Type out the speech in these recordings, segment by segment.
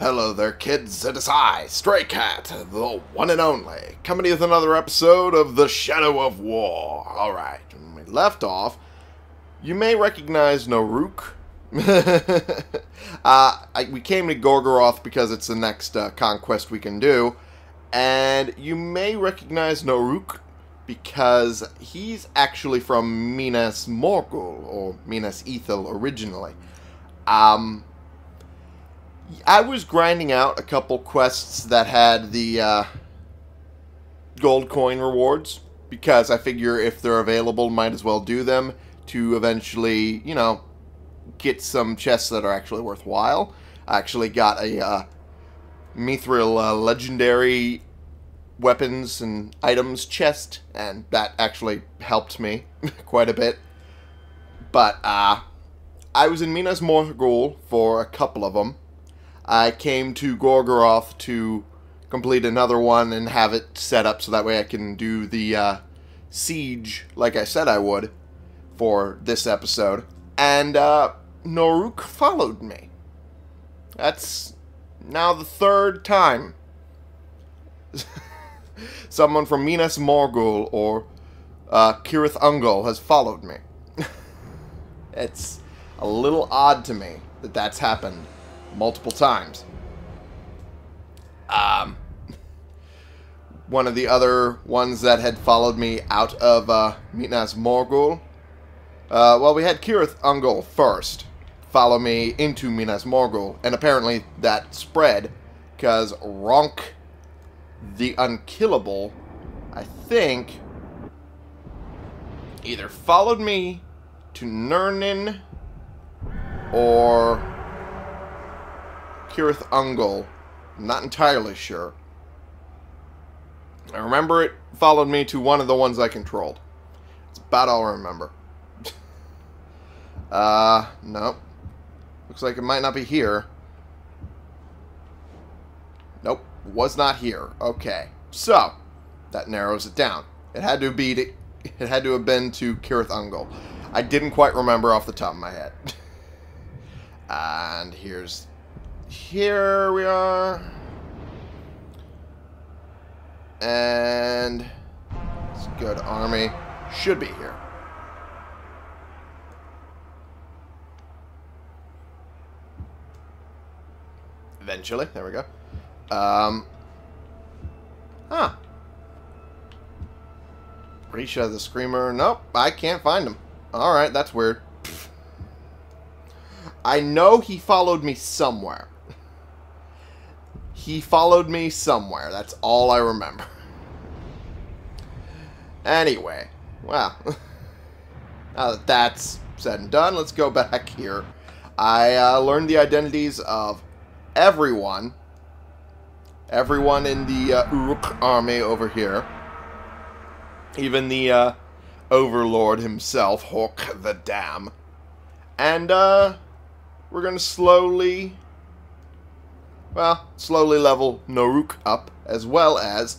Hello there, kids. It is I, Stray Cat, the one and only, coming with another episode of The Shadow of War. Alright, when we left off, you may recognize Naruk. We came to Gorgoroth because it's the next conquest we can do. And you may recognize Naruk because he's actually from Minas Morgul, or Minas Ithil originally. I was grinding out a couple quests that had the gold coin rewards, because I figure if they're available, might as well do them to eventually, you know, get some chests that are actually worthwhile. I actually got a Mithril legendary weapons and items chest, and that actually helped me quite a bit. But I was in Minas Morgul for a couple of them. I came to Gorgoroth to complete another one and have it set up so that way I can do the siege like I said I would for this episode. And Naruk followed me. That's now the third time. Someone from Minas Morgul or Kirith Ungol has followed me. It's a little odd to me that that's happened multiple times. One of the other ones that had followed me out of Minas Morgul. Well, we had Kirith Ungol first follow me into Minas Morgul, and apparently that spread because Ronk the Unkillable, I think, either followed me to Nernin or Kirith Ungol. I'm not entirely sure. I remember it followed me to one of the ones I controlled. It's about all I remember. No. Looks like it might not be here. Nope, was not here. Okay, so that narrows it down. It had to be. It had to have been to Kirith Ungol. I didn't quite remember off the top of my head. And here's. Here we are, and it's a good army. Should be here. Eventually, there we go. Risha the Screamer. Nope, I can't find him. All right, that's weird. I know he followed me somewhere. He followed me somewhere. That's all I remember. Anyway, well, now that that's said and done, let's go back here. I learned the identities of everyone. Everyone in the Uruk army over here. Even the Overlord himself, Hork the Dam. And we're going to slowly... Well, slowly level Naruk up, as well as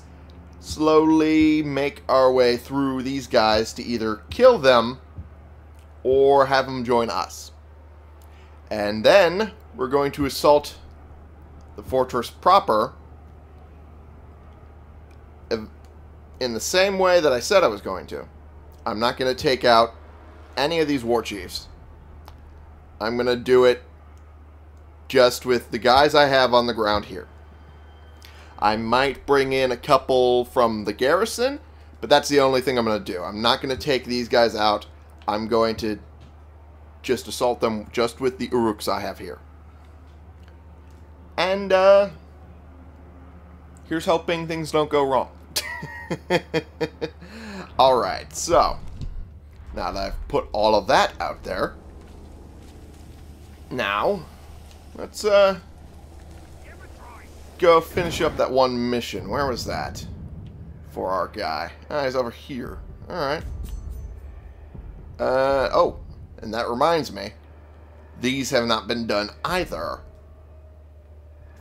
slowly make our way through these guys to either kill them or have them join us. And then we're going to assault the fortress proper in the same way that I said I was going to. I'm not going to take out any of these war chiefs. I'm going to do it just with the guys I have on the ground here. I might bring in a couple from the garrison, but that's the only thing I'm going to do. I'm not going to take these guys out. I'm going to just assault them just with the Uruks I have here. And here's hoping things don't go wrong. Alright, so now that I've put all of that out there, now let's go finish up that one mission. Where was that for our guy? Ah, he's over here. Alright. Oh, and that reminds me. These have not been done either.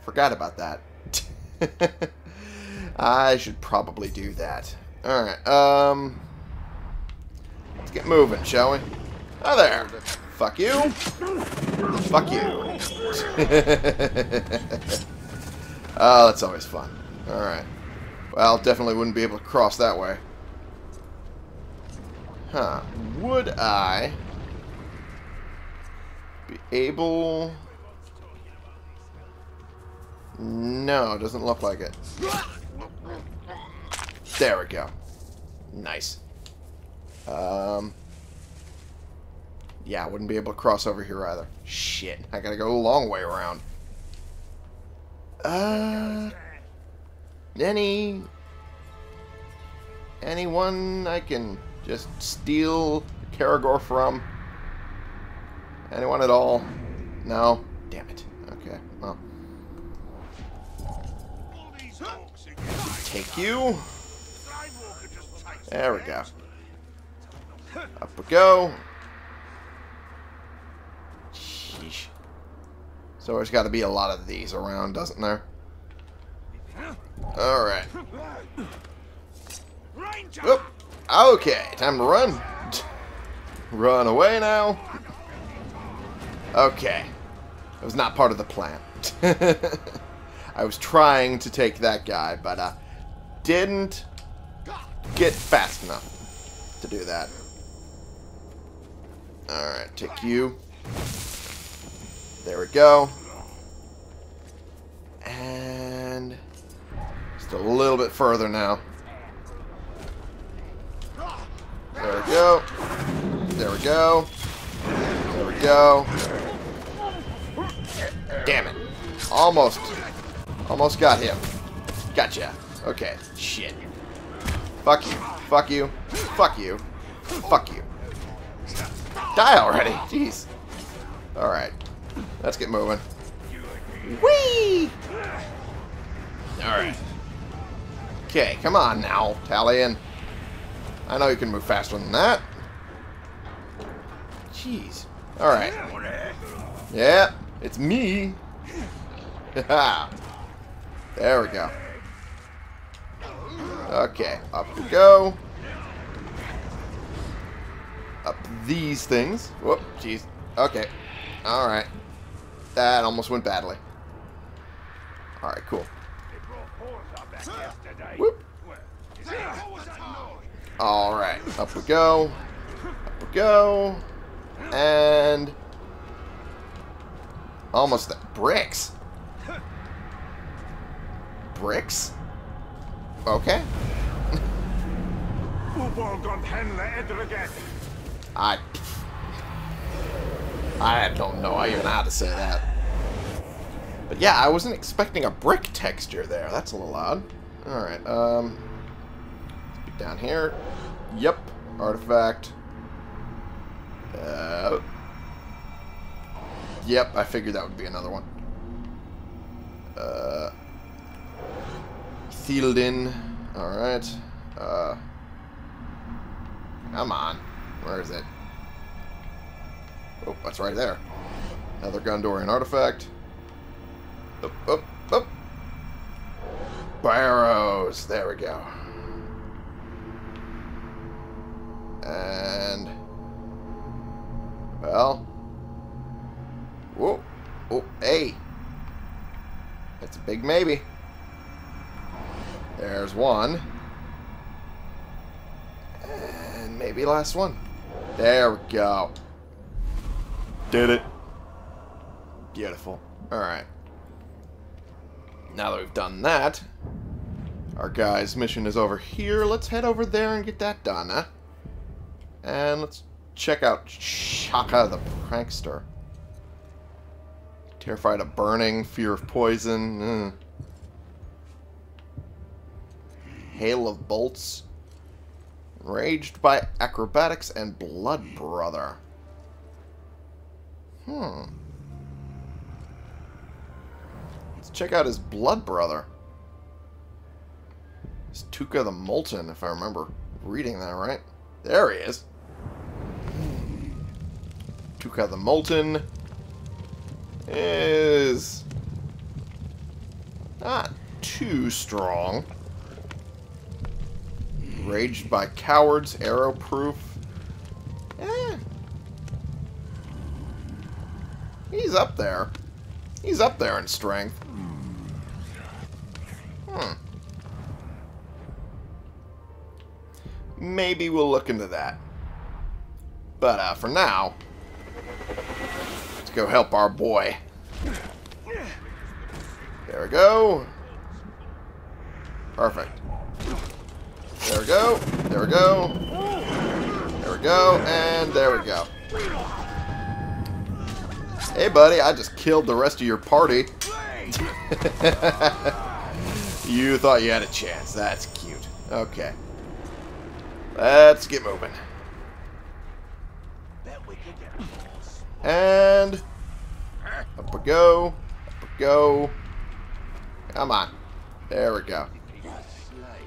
Forgot about that. I should probably do that. Alright, let's get moving, shall we? Oh, there. Fuck you. Fuck you. Oh, that's always fun. Alright. Well, definitely wouldn't be able to cross that way. Huh. Would I be able... No, doesn't look like it. There we go. Nice. Yeah, I wouldn't be able to cross over here either. Shit, I gotta go a long way around. Anyone I can just steal Caragor from? Anyone at all? No? Damn it. Okay, well. Take you. There we go. Up we go. Sheesh. So there's got to be a lot of these around, doesn't there? Alright. Oop. Okay, time to run. Run away now. Okay. It was not part of the plan. I was trying to take that guy, but I didn't get fast enough to do that. Alright, take you. There we go. And just a little bit further now. There we go. There we go. There we go. Damn it. Almost. Almost got him. Gotcha. Okay. Shit. Fuck you. Fuck you. Fuck you. Fuck you. Die already. Jeez. Alright. Let's get moving. Whee! Alright. Okay, come on now, Talion. I know you can move faster than that. Jeez. Alright. Yeah, it's me. There we go. Okay, up we go. Up these things. Whoop, jeez. Okay. Alright. That almost went badly. Alright, cool. Whoop. Alright, up we go. Up we go. And... almost the bricks. Bricks? Okay. I don't know even how to say that. But yeah, I wasn't expecting a brick texture there. That's a little odd. Alright, let's get down here. Yep. Artifact. Yep, I figured that would be another one. Ithildin. Alright. Come on. Where is it? Oh, that's right there. Another Gondorian artifact. Up, up, up. Barrows. There we go. And... well... whoa. Oh, hey. That's a big maybe. There's one. And maybe last one. There we go. Did it. Beautiful. Alright. Now that we've done that, our guy's mission is over here. Let's head over there and get that done, huh? And let's check out Shaka the Prankster. Terrified of burning, fear of poison. Hail of bolts. Enraged by acrobatics and blood brother. Let's check out his blood brother. It's Tûka the Molten, if I remember reading that right. There he is. Tûka the Molten is not too strong. Enraged by cowards, arrow proof. up there. He's up there in strength. Maybe we'll look into that. But for now, let's go help our boy. There we go. Perfect. There we go. There we go. There we go. And there we go. Hey, buddy, I just killed the rest of your party. You thought you had a chance. That's cute. Okay. Let's get moving. And up we go. Up we go. Come on. There we go.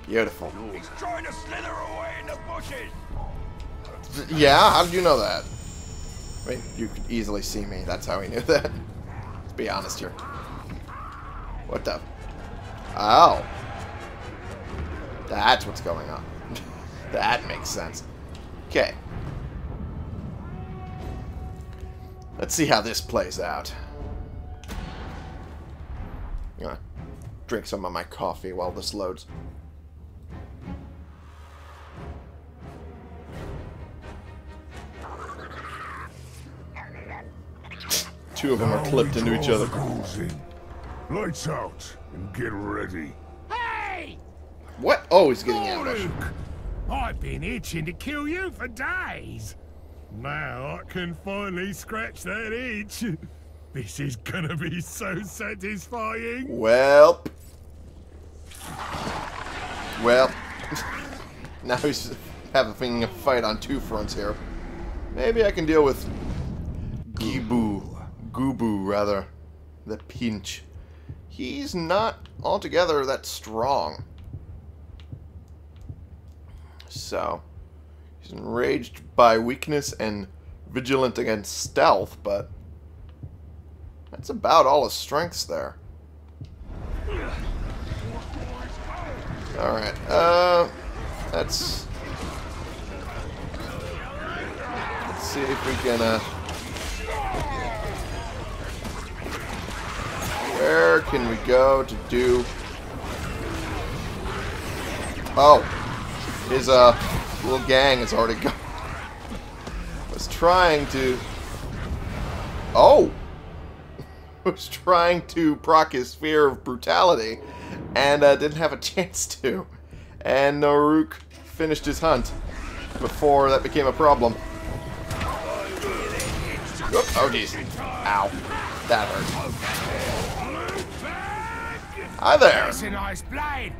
Beautiful. He's trying to slither away in the bushes. Yeah? How did you know that? I mean, you could easily see me. That's how he knew that. Let's be honest here. What the? Oh. That's what's going on. That makes sense. Okay. Let's see how this plays out. I'm gonna drink some of my coffee while this loads. Two of them are clipped into each other. Lights out and get ready. Hey! What? Oh, he's getting ambushed. I've been itching to kill you for days. Now I can finally scratch that itch. This is gonna be so satisfying. Well. Well. Now he's having a fight on two fronts here. Maybe I can deal with Gibu, the Pinch. He's not altogether that strong. So, he's enraged by weakness and vigilant against stealth, but that's about all his strengths there. Alright, let's see if we can, where can we go to do... Oh! His little gang is already gone. Was trying to proc his fear of brutality, and didn't have a chance to. And Naruk finished his hunt before that became a problem. Oops. Oh geez. Ow. That hurt. Hi there. That's a nice blade.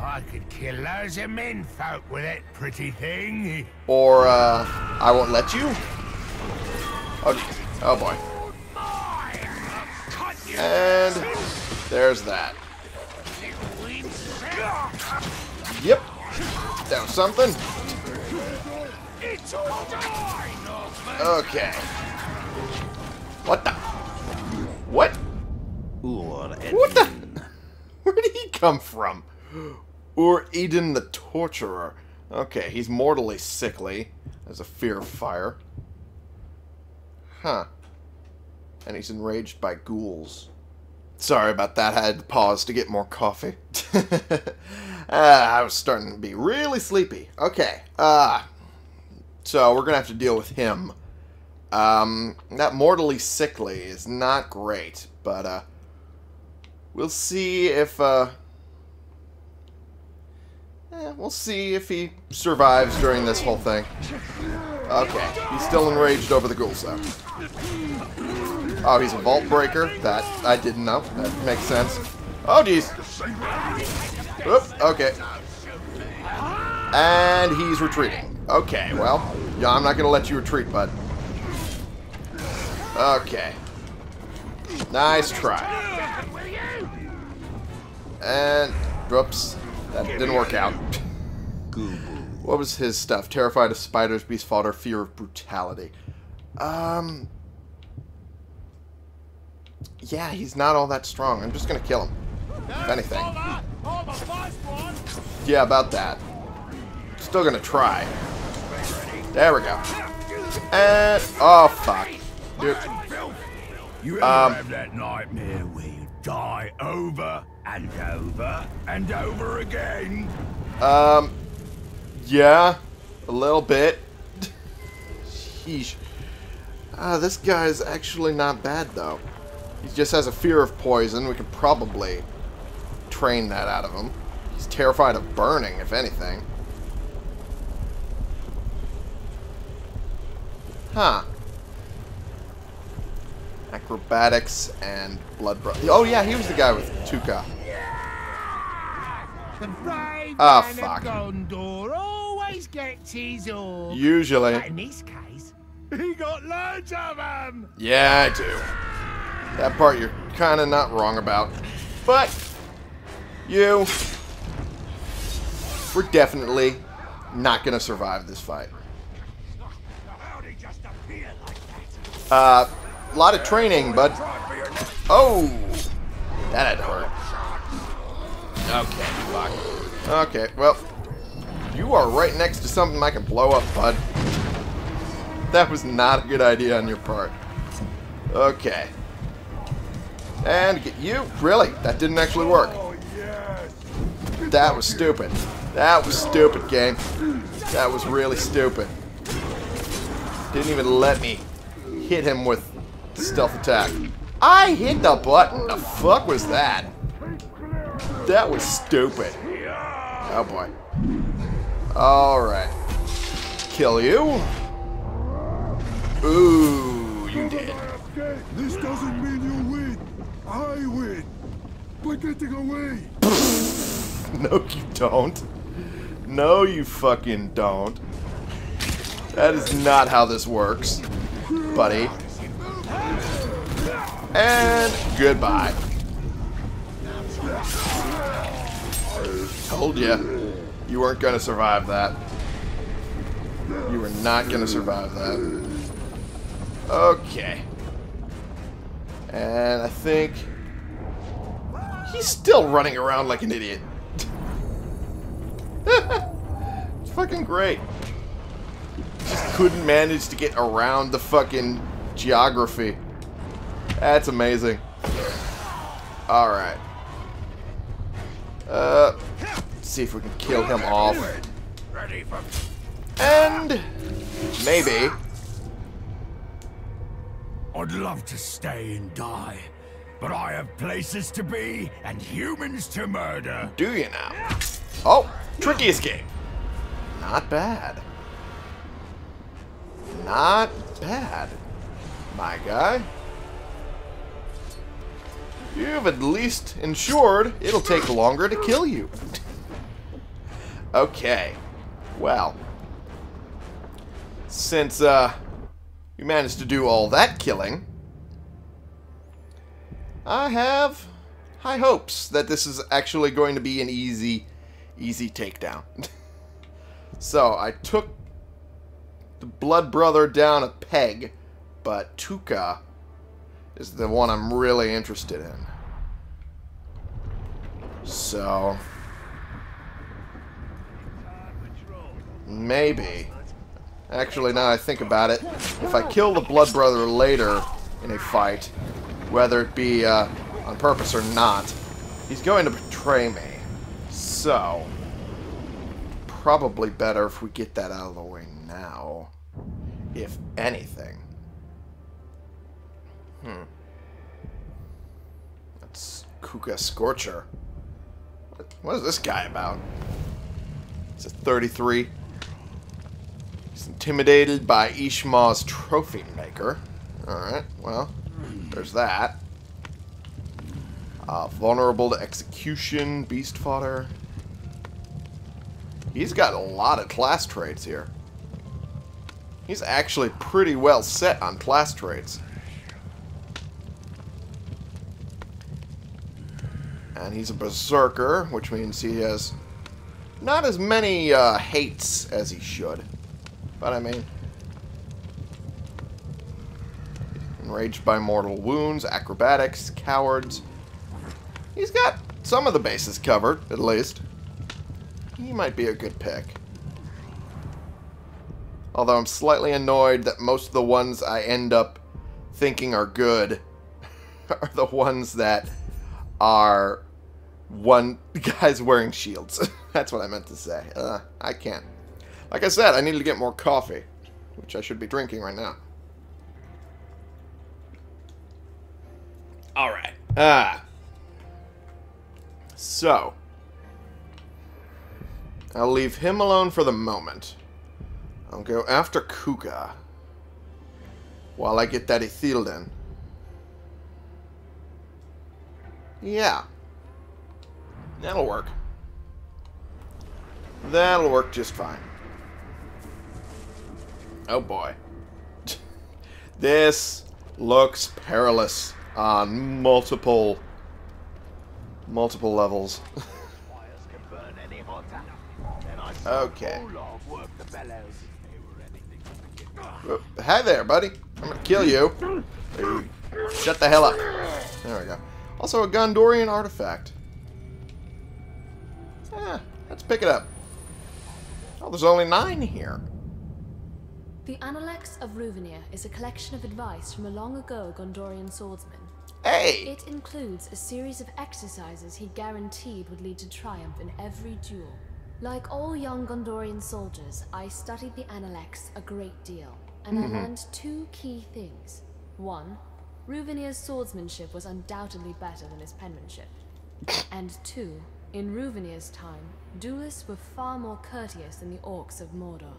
I could kill loads of men folk with that pretty thing. Or, I won't let you? Oh, oh boy. And there's that. Yep. That was something. Okay. What the? What? What the? Where did he come from? Ur-Eden the Torturer. Okay, he's mortally sickly. There's a fear of fire. Huh. And he's enraged by ghouls. Sorry about that. I had to pause to get more coffee. I was starting to be really sleepy. Okay. So we're going to have to deal with him. That mortally sickly is not great. But we'll see if... we'll see if he survives during this whole thing. Okay, he's still enraged over the ghouls, though. Oh, he's a vault breaker. That I didn't know. That makes sense. Oh, geez. Oops, okay. And he's retreating. Okay, well, yeah, I'm not going to let you retreat, bud. Okay. Nice try. And, whoops. That didn't work out. What was his stuff? Terrified of spiders, beast fodder, fear of brutality. Yeah, he's not all that strong. I'm just gonna kill him. If anything. Yeah, about that. Still gonna try. There we go. And... Oh, fuck. Dude. You ever have that nightmare where you die over and over and over again? Yeah, a little bit. Sheesh. This guy is actually not bad though. He just has a fear of poison. We could probably train that out of him. He's terrified of burning, if anything. Huh. Acrobatics and blood brother. Oh yeah, he was the guy with Tûka. Ah, fuck. Gondor always gets his orb. Usually. But in this case, he got loads of them. Yeah, I do. That part you're kind of not wrong about. But you were definitely not going to survive this fight. A lot of training, but oh, that had hurt. Okay, fuck. Okay, well, you are right next to something I can blow up, bud. That was not a good idea on your part. Okay, and get you. Really, that didn't actually work. That was stupid. That was stupid, game. That was really stupid. Didn't even let me hit him with stealth attack. I hit the button. The fuck was that? That was stupid. Oh boy. Alright. Kill you. Ooh, you did. This doesn't mean you win. I win. We're getting away. No, you don't. No, you fucking don't. That is not how this works, buddy. And goodbye. Told you. You weren't going to survive that. You were not going to survive that. Okay. And I think he's still running around like an idiot. It's fucking great. Just couldn't manage to get around the fucking geography. That's amazing. Alright. Let's see if we can kill him off. And maybe. I'd love to stay and die, but I have places to be and humans to murder. Do you now? Oh, tricky escape. Not bad. Not bad, my guy. You've at least ensured it'll take longer to kill you. Okay. Well. Since you managed to do all that killing, I have high hopes that this is actually going to be an easy takedown. So, I took the blood brother down a peg, but Tûka is the one I'm really interested in. So maybe, actually now that I think about it, if I kill the blood brother later in a fight, whether it be on purpose or not, he's going to betray me. So probably better if we get that out of the way now, if anything. That's Kûga Scorcher. What is this guy about? It's a 33. He's intimidated by Ishma's Trophy Maker. Alright, well, there's that. Vulnerable to execution, beast fodder. He's got a lot of class traits here. He's actually pretty well set on class traits. And he's a berserker, which means he has not as many hates as he should. But I mean, enraged by mortal wounds, acrobatics, cowards. He's got some of the bases covered, at least. He might be a good pick. Although I'm slightly annoyed that most of the ones I end up thinking are good are the ones that are one guys wearing shields. That's what I meant to say. I can't. Like I said, I needed to get more coffee, which I should be drinking right now. All right. So I'll leave him alone for the moment. I'll go after Kûga while I get that Ithildin. Yeah. That'll work. That'll work just fine. Oh boy. This looks perilous on multiple levels. Okay. Hi there, buddy. I'm gonna kill you. Shut the hell up. There we go. Also a Gondorian artifact. Let's pick it up. Oh, there's only 9 here. The Analects of Rúvenir is a collection of advice from a long-ago Gondorian swordsman. Hey! It includes a series of exercises he guaranteed would lead to triumph in every duel. Like all young Gondorian soldiers, I studied the Analects a great deal, and I learned 2 key things. 1. Rúvenir's swordsmanship was undoubtedly better than his penmanship. And 2. In Rúvenir's time, duelists were far more courteous than the orcs of Mordor.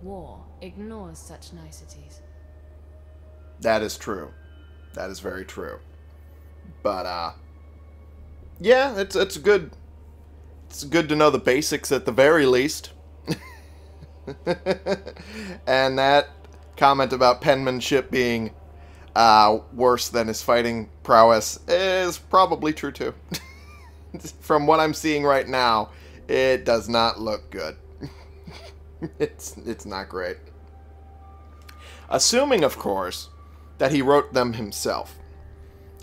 War ignores such niceties. That is true. That is very true. But yeah, it's good. It's good to know the basics at the very least. And that comment about penmanship being worse than his fighting prowess is probably true too. From what I'm seeing right now, it does not look good. It's not great. Assuming, of course, that he wrote them himself.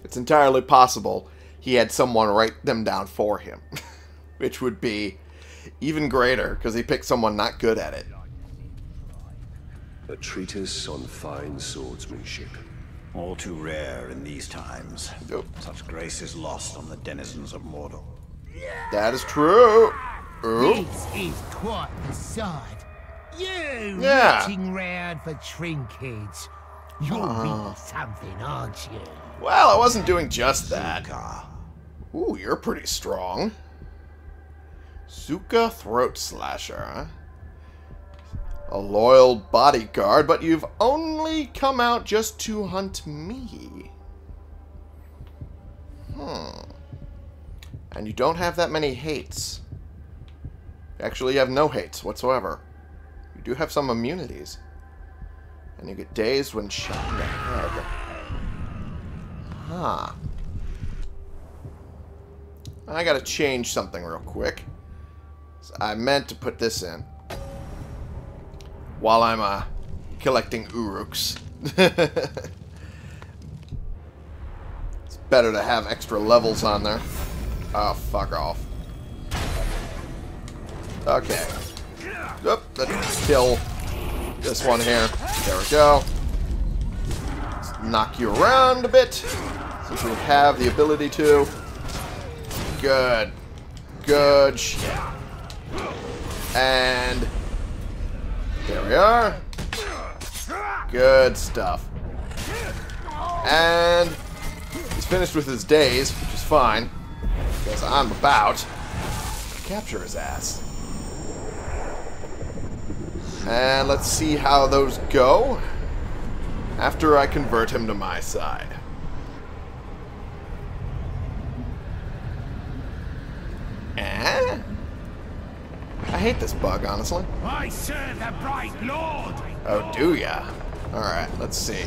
It's entirely possible he had someone write them down for him, which would be even greater because he picked someone not good at it. A treatise on fine swordsmanship. All too rare in these times. Nope. Such grace is lost on the denizens of Mordor. That is true. Ooh. This is quite the sight. You reaching round for trinkets. You're reading something, aren't you? Well, I wasn't doing just that. Ooh, you're pretty strong. Tûka Throat Slasher, huh? A loyal bodyguard, but you've only come out just to hunt me. And you don't have that many hates. Actually, you have no hates whatsoever. You do have some immunities. And you get dazed when shot in the head. Huh. I gotta change something real quick. So I meant to put this in while I'm collecting Uruks. It's better to have extra levels on there. Oh, fuck off. Okay. Oop, let's kill this one here. There we go. Let's knock you around a bit, since we have the ability to. Good. Good shit. And there we are. Good stuff. And he's finished with his days, which is fine, because I'm about to capture his ass. And let's see how those go after I convert him to my side. Eh? I hate this bug, honestly. I serve the bright lord. Oh, do ya? Alright, let's see.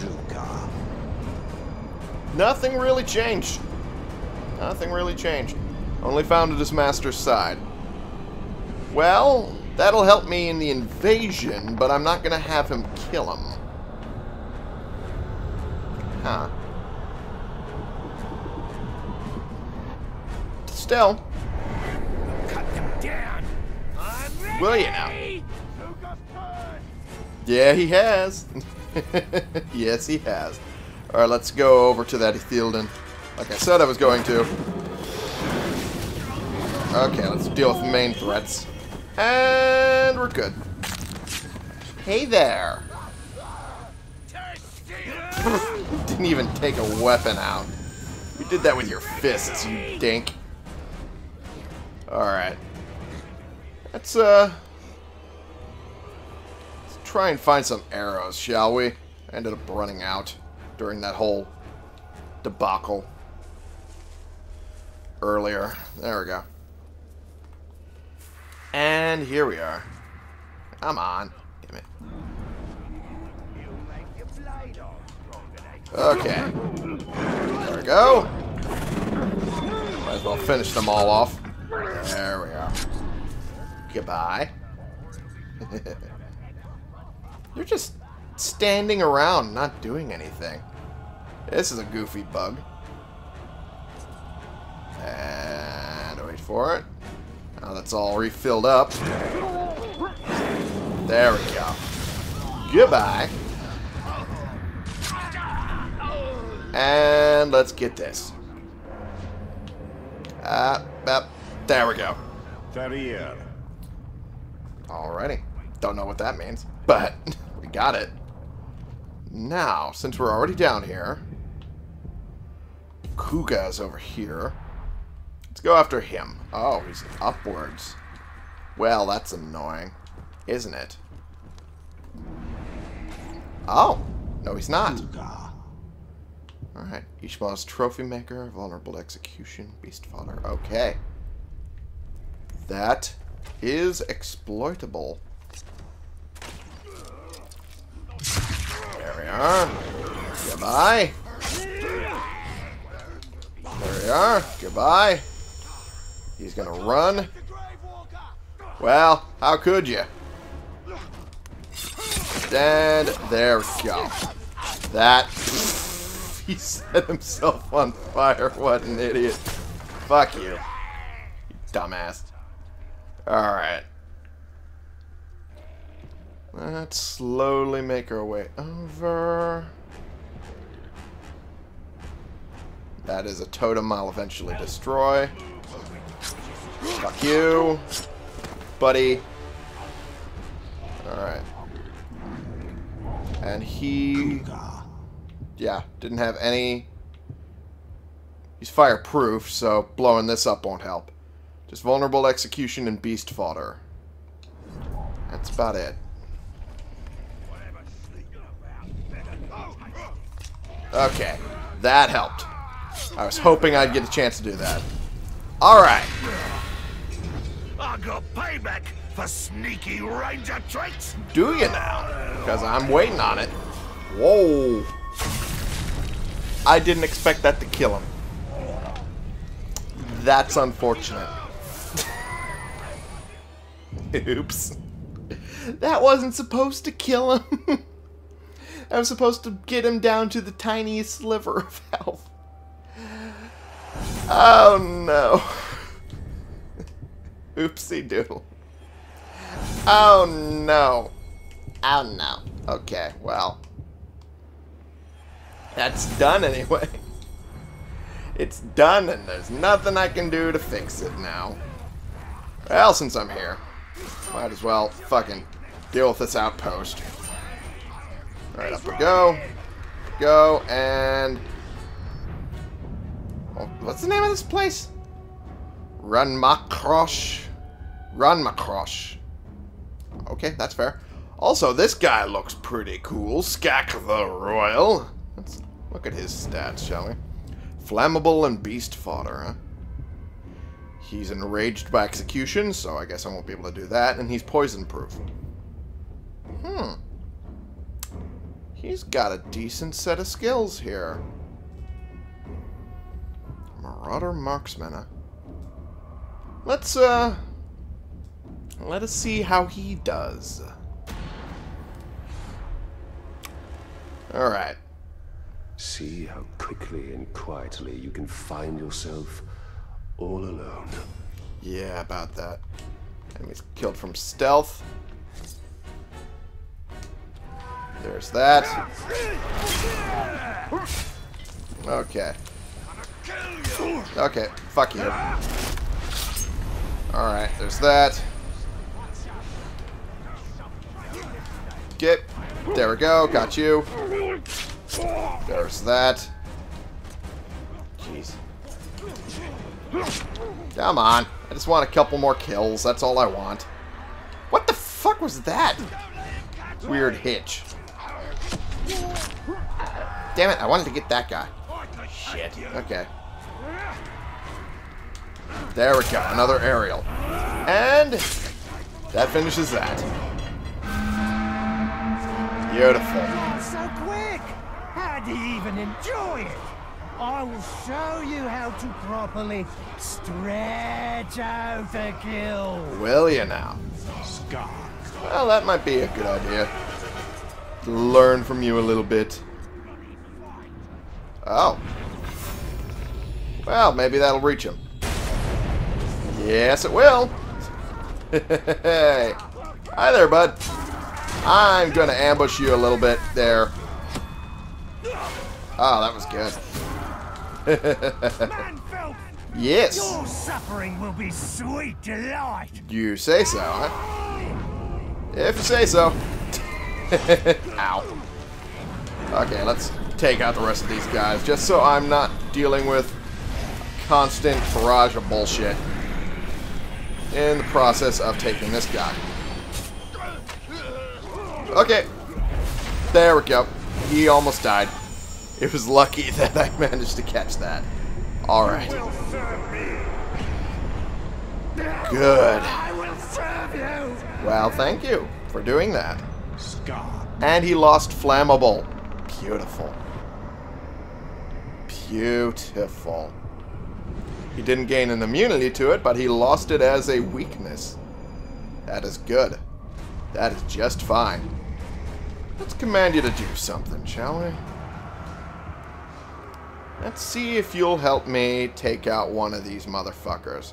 Nothing really changed. Nothing really changed. Only found at his master's side. Well, that'll help me in the invasion, but I'm not gonna have him kill him. Huh. Still. Cut them down. Will you now? Yeah, he has. Yes, he has. Alright, let's go over to that Ithildin. Like I said I was going to. Okay, let's deal with main threats. And we're good. Hey there! Didn't even take a weapon out. You did that with your fists, you dink. Alright. Let's try and find some arrows, shall we? I ended up running out during that whole debacle earlier. There we go. And here we are. Come on. Damn it. Okay. There we go. Might as well finish them all off. There we are. Goodbye. You're just standing around, not doing anything. This is a goofy bug. And wait for it. Now that's all refilled up. There we go. Goodbye. And let's get this. There we go. Alrighty. Don't know what that means, but we got it. Now, since we're already down here, Kûga's over here. Let's go after him. Oh, he's upwards. Well, that's annoying, isn't it? Oh, no he's not. Alright, Ishma's Trophy Maker, Vulnerable Execution, Beast Fodder. Okay. That is exploitable. There we are. Goodbye. There we are. Goodbye. He's gonna run. Well, how could you? And there we go. That... He set himself on fire. What an idiot. Fuck you. You dumbass. Alright. Let's slowly make our way over. That is a totem I'll eventually destroy. Fuck you, buddy. Alright. And he... Yeah, didn't have any... He's fireproof, so blowing this up won't help. Just Vulnerable Execution and Beast Fodder. That's about it. Okay, that helped. I was hoping I'd get a chance to do that. Alright. I got payback for sneaky ranger tricks. Do you now? Because I'm waiting on it. Whoa. I didn't expect that to kill him. That's unfortunate. Oops. That wasn't supposed to kill him. I was supposed to get him down to the tiniest sliver of health. Oh no. Oopsie doodle. Oh no. Oh no. Okay, well. That's done anyway. It's done and there's nothing I can do to fix it now. Well, since I'm here, might as well fucking deal with this outpost. Alright, up we go. Go and... Oh, what's the name of this place? Run Makrosch. Run Makrosch. Okay, that's fair. Also, this guy looks pretty cool. Skak the Royal. Let's look at his stats, shall we? Flammable and Beast Fodder, huh? He's enraged by execution, so I guess I won't be able to do that. And he's poison-proof. Hmm. He's got a decent set of skills here. Marauder Marksman, huh? Let's, let us see how he does. Alright. See how quickly and quietly you can find yourself all alone. Yeah, about that. Enemies killed from stealth. There's that. Okay. Okay, fuck you. Alright, there's that. Get. There we go, got you. There's that. Jeez. Come on. I just want a couple more kills. That's all I want. What the fuck was that? Weird hitch. Damn it, I wanted to get that guy. Shit. Okay. There we go. Another aerial. And that finishes that. Beautiful. So quick. How do you even enjoy it? I will show you how to properly stretch out the kill. Will you now? Well, that might be a good idea. Learn from you a little bit. Oh. Well, maybe that'll reach him. Yes, it will. Hey. Hi there, bud. I'm going to ambush you a little bit there. Oh, that was good. Yes. Your suffering will be sweet delight. You say so, huh? If you say so. Ow. Okay, let's take out the rest of these guys, just so I'm not dealing with constant barrage of bullshit in the process of taking this guy. Okay. There we go. He almost died. It was lucky that I managed to catch that. Alright. Good. Well, thank you for doing that. And he lost flammable. Beautiful. Beautiful. He didn't gain an immunity to it, but he lost it as a weakness. That is good. That is just fine. Let's command you to do something, shall we? Let's see if you'll help me take out one of these motherfuckers.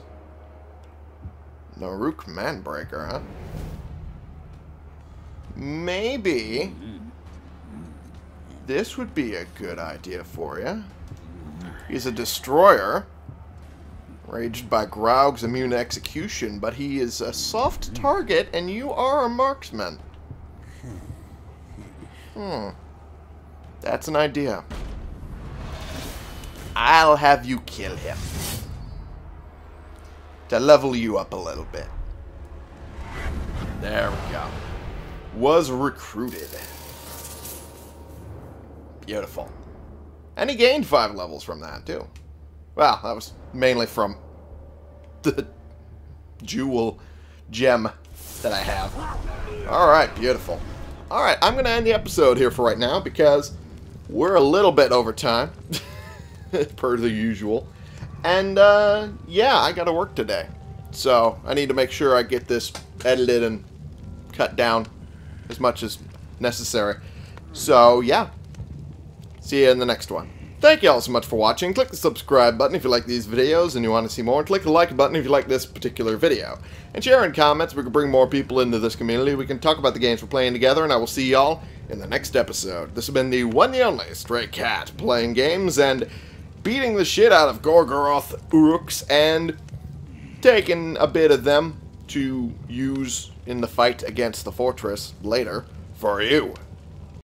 Naruk Manbreaker, huh? Maybe this would be a good idea for you. He's a destroyer, raged by Graug's immune execution, but he is a soft target, and you are a marksman. Hmm. That's an idea. I'll have you kill him to level you up a little bit. There we go. Was recruited. Beautiful. And he gained 5 levels from that, too. Well, that was mainly from the jewel gem that I have. Alright, beautiful. Alright, I'm going to end the episode here for right now because we're a little bit over time. Per the usual. And, yeah, I gotta work today. So, I need to make sure I get this edited and cut down as much as necessary. So, yeah. See you in the next one. Thank you all so much for watching. Click the subscribe button if you like these videos and you want to see more. Click the like button if you like this particular video. And share in comments. We can bring more people into this community. We can talk about the games we're playing together. And I will see y'all in the next episode. This has been the one and only Stray Cat playing games and beating the shit out of Gorgoroth Uruks and taking a bit of them to use in the fight against the fortress later for you.